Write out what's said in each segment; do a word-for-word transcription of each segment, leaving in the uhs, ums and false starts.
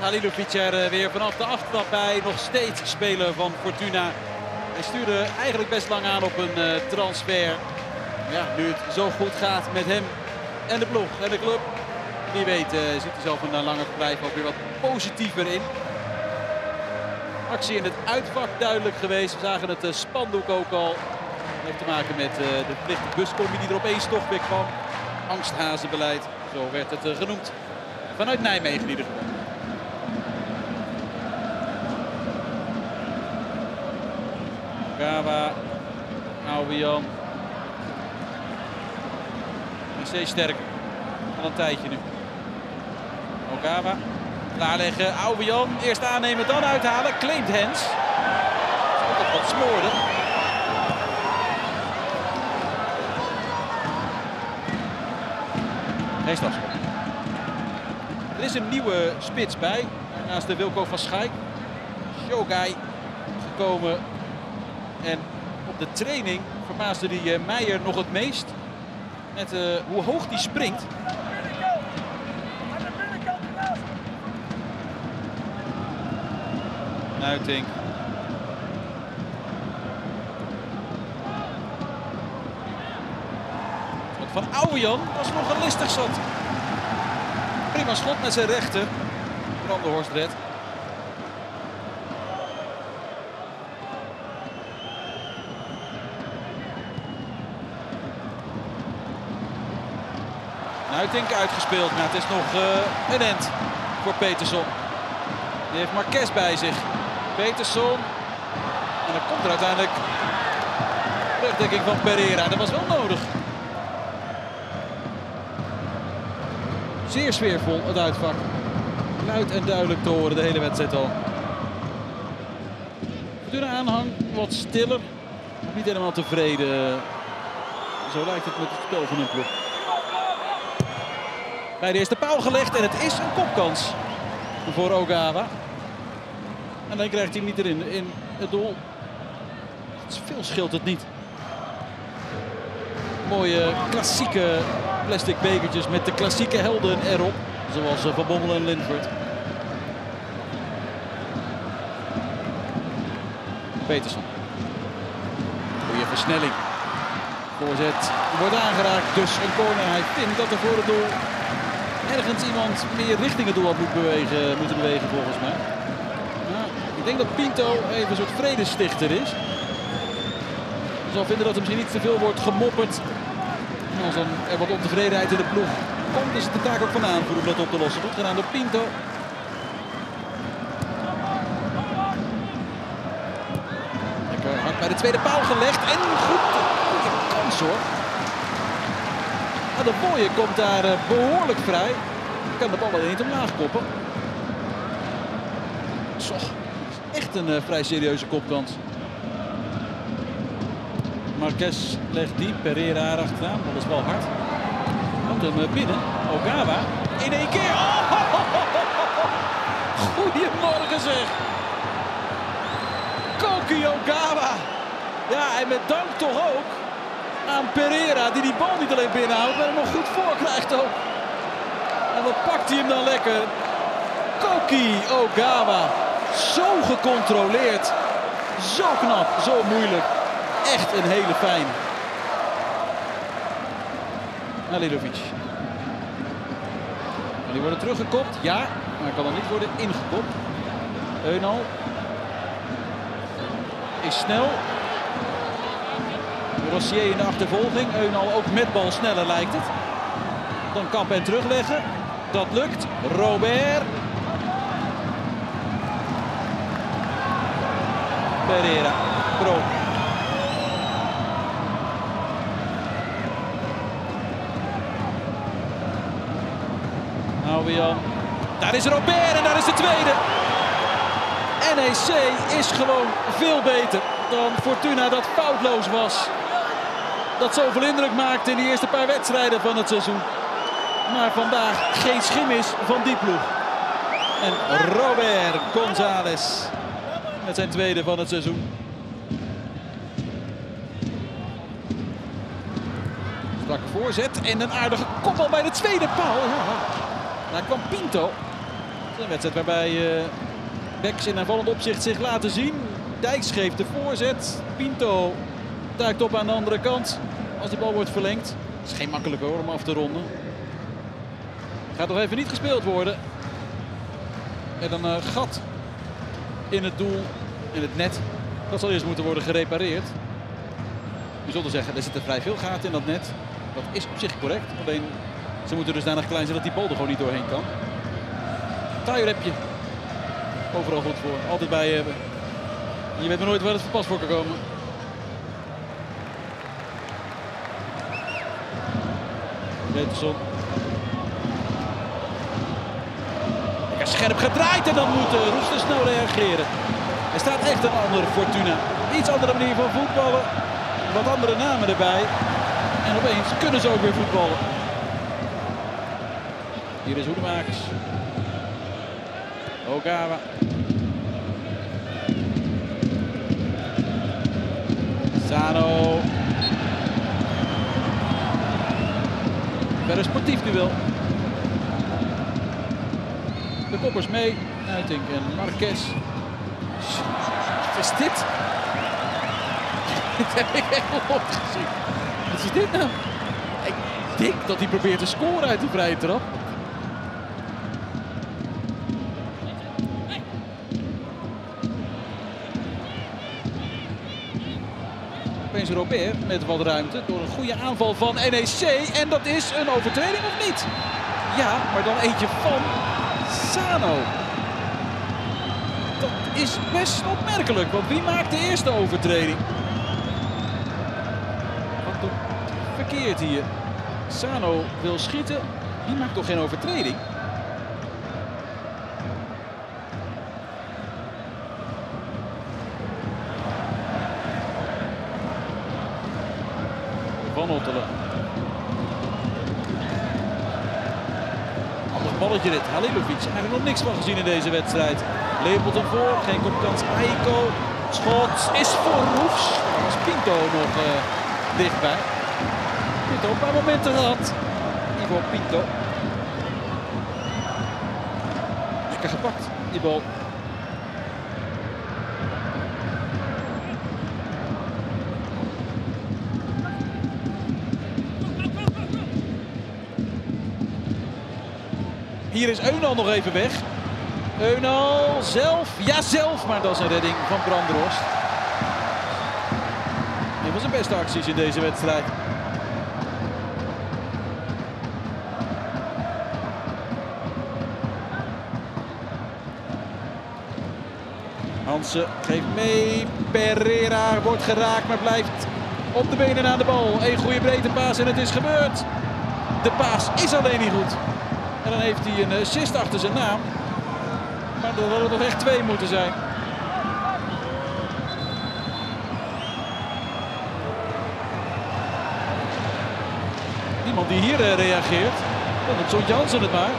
Halilovic er weer vanaf de aftrap bij. Nog steeds speler van Fortuna. Hij stuurde eigenlijk best lang aan op een uh, transfer. Ja, nu het zo goed gaat met hem en de ploeg en de club. Wie weet uh, zit hij zelf een langer verblijf ook weer wat positiever in. Actie in het uitvak duidelijk geweest. We zagen het uh, spandoek ook al. Dat heeft te maken met uh, de verplichte buscombi die er opeens toch weer kwam. Angsthazenbeleid, zo werd het uh, genoemd. Vanuit Nijmegen in ieder geval. Ogawa, Ouwjan. En steeds sterker. Al een tijdje nu. Ogawa. Klaarleggen. Ouwjan. Eerst aannemen, dan uithalen. Claimt hands. Dat is altijd wat smoorden. Geen strafschop. Er is een nieuwe spits bij. Naast de Wilko van Schijk. Shogai gekomen. En op de training verbaasde die uh, Meijer nog het meest. Met uh, hoe hoog die springt. Uiting. Want Van Ouwjan was nog een listig zat. Prima schot met zijn rechter. Branderhorst redt. Uiting uitgespeeld, maar het is nog uh, een end voor Petersen. Die heeft Marques bij zich. Petersen. En dan komt er uiteindelijk de terugdekking van Pereira. Dat was wel nodig. Zeer sfeervol het uitvak. Luid en duidelijk te horen de hele wedstrijd al. De aanhang wat stiller. Niet helemaal tevreden. Zo lijkt het met het spel van een ploeg. Bij de eerste paal gelegd en het is een kopkans voor Ogawa. En dan krijgt hij hem niet erin in het doel. Veel scheelt het niet. Mooie klassieke plastic bekertjes met de klassieke helden erop. Zoals Van Bommel en Lindvoort. Petersen. Goeie versnelling. Voorzet wordt aangeraakt, dus een corner. Hij vindt dat er voor het doel ergens iemand meer richting het doel had moet bewegen, moeten bewegen volgens mij. Nou, ik denk dat Pinto even een soort vredestichter is. Je zal vinden dat er misschien niet te veel wordt gemopperd. En als dan er wat ontevredenheid in de ploeg komt, is het de taak ook van de aanvoerder om dat op te lossen. Goed gedaan door Pinto. Lekker hard bij de tweede paal gelegd en goed. Goede kans hoor. En de mooie komt daar behoorlijk vrij. Kan de bal alleen niet omlaag koppen. Zo, echt een uh, vrij serieuze kopkans. Marquez legt diep, Pereira achteraan. Dat is wel hard. Komt hem uh, binnen. Ogawa in één keer. Oh, ho, ho, ho, ho. Goedemorgen zeg. Koki Ogawa. Ja, en met dank toch ook. Aan Pereira, die die bal niet alleen binnenhoudt, maar hem nog goed voor krijgt ook. En wat pakt hij hem dan lekker. Koki Ogawa. Zo gecontroleerd. Zo knap, zo moeilijk. Echt een hele fijn. Halilovic. En die worden teruggekopt, ja. Maar hij kan dan niet worden ingekopt. Eunal. Is snel. Rossier in de achtervolging. Eunal ook met bal sneller lijkt het. Dan Kampen terugleggen. Dat lukt. Robert. Pereira. Pro. Ouwjan. Daar is Robert en daar is de tweede. N E C is gewoon veel beter dan Fortuna dat foutloos was. Dat zoveel indruk maakt in de eerste paar wedstrijden van het seizoen. Maar vandaag geen schim is van die ploeg. En Robert González met zijn tweede van het seizoen. Strak voorzet en een aardige kopbal bij de tweede paal. Ja. Daar kwam Pinto. Een wedstrijd waarbij uh, Becks in aanvallend opzicht zich laten zien. Dijks geeft de voorzet. Pinto duikt op aan de andere kant. Als die bal wordt verlengd. Het is geen makkelijke hoor om af te ronden. Gaat nog even niet gespeeld worden. En een uh, gat in het doel, in het net. Dat zal eerst moeten worden gerepareerd. Je zult zeggen, er zitten vrij veel gaten in dat net. Dat is op zich correct. Alleen ze moeten dus daarna klein zijn dat die bal er gewoon niet doorheen kan. Taaier heb je. Overal goed voor. Altijd bij je hebben. Je weet maar nooit waar het verpas voor kan komen. Petersen. Ja, scherp gedraaid en dan moet Roester snel reageren. Er staat echt een andere Fortuna. Iets andere manier van voetballen. Wat andere namen erbij. En opeens kunnen ze ook weer voetballen. Hier is Hoedemakers. Ogawa. Sano. Verder sportief nu wel. De Koppers mee. Uiting en Marques. Wat is dit? Dit heb ik helemaal opgezien. Wat is dit nou? Ik denk dat hij probeert te scoren uit die vrije trap. Opeens Robert met wat ruimte door een goede aanval van N E C. En dat is een overtreding of niet? Ja, maar dan eentje van Sano. Dat is best opmerkelijk, want wie maakt de eerste overtreding? Verkeerd hier. Sano wil schieten. Die maakt toch geen overtreding? Van Ottele. Ander balletje dit. Halilovic. Eigenlijk nog niks van gezien in deze wedstrijd. Lepelt hem voor. Geen kopkans. Aiko. Schot is voor Roefs. Daar was Pinto nog uh, dichtbij. Pinto een paar momenten gehad. Ibo Pinto. Lekker gepakt, die bal. Hier is Eunal nog even weg. Eunal zelf. Ja, zelf. Maar dat is een redding van Branderhorst. Een van zijn beste acties in deze wedstrijd. Hansen geeft mee. Pereira wordt geraakt, maar blijft op de benen aan de bal. Eén goede breedte paas en het is gebeurd. De paas is alleen niet goed. En dan heeft hij een assist achter zijn naam. Maar dat hadden er nog echt twee moeten zijn. Niemand die hier reageert. Dan doet Jansen het maar.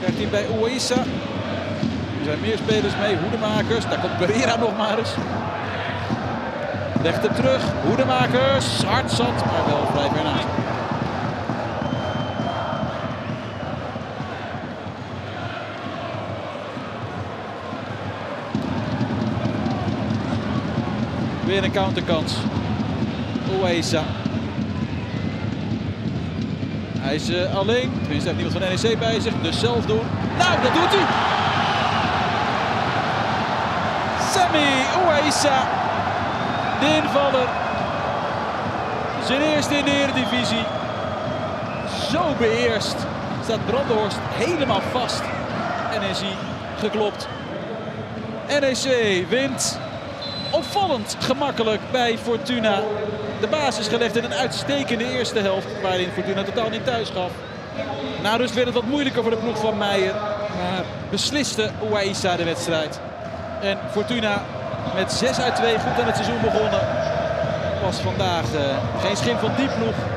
Krijgt hij bij Ouaïssa. Er zijn meer spelers mee. Hoedemakers. Daar komt Pereira nog maar eens. Legt hem terug. Hoedemakers. Hard zat, maar wel vrij ver naast. Weer een counterkans. Ouaïssa. Hij is uh, alleen. Tenminste, heeft niemand van N E C bij zich. Dus zelf doen. Nou, dat doet hij. Sammy Ouaïssa. De invaller. Zijn eerste in de Eredivisie. Zo beheerst. Staat Branderhorst helemaal vast. En is hij geklopt. N E C wint. Opvallend gemakkelijk bij Fortuna. De basis gelegd in een uitstekende eerste helft, waarin Fortuna totaal niet thuis gaf. Na rust werd het wat moeilijker voor de ploeg van Meijer. Maar besliste Ouaïssa de wedstrijd. En Fortuna met zes uit twee goed aan het seizoen begonnen. Was vandaag uh, geen schim van die ploeg.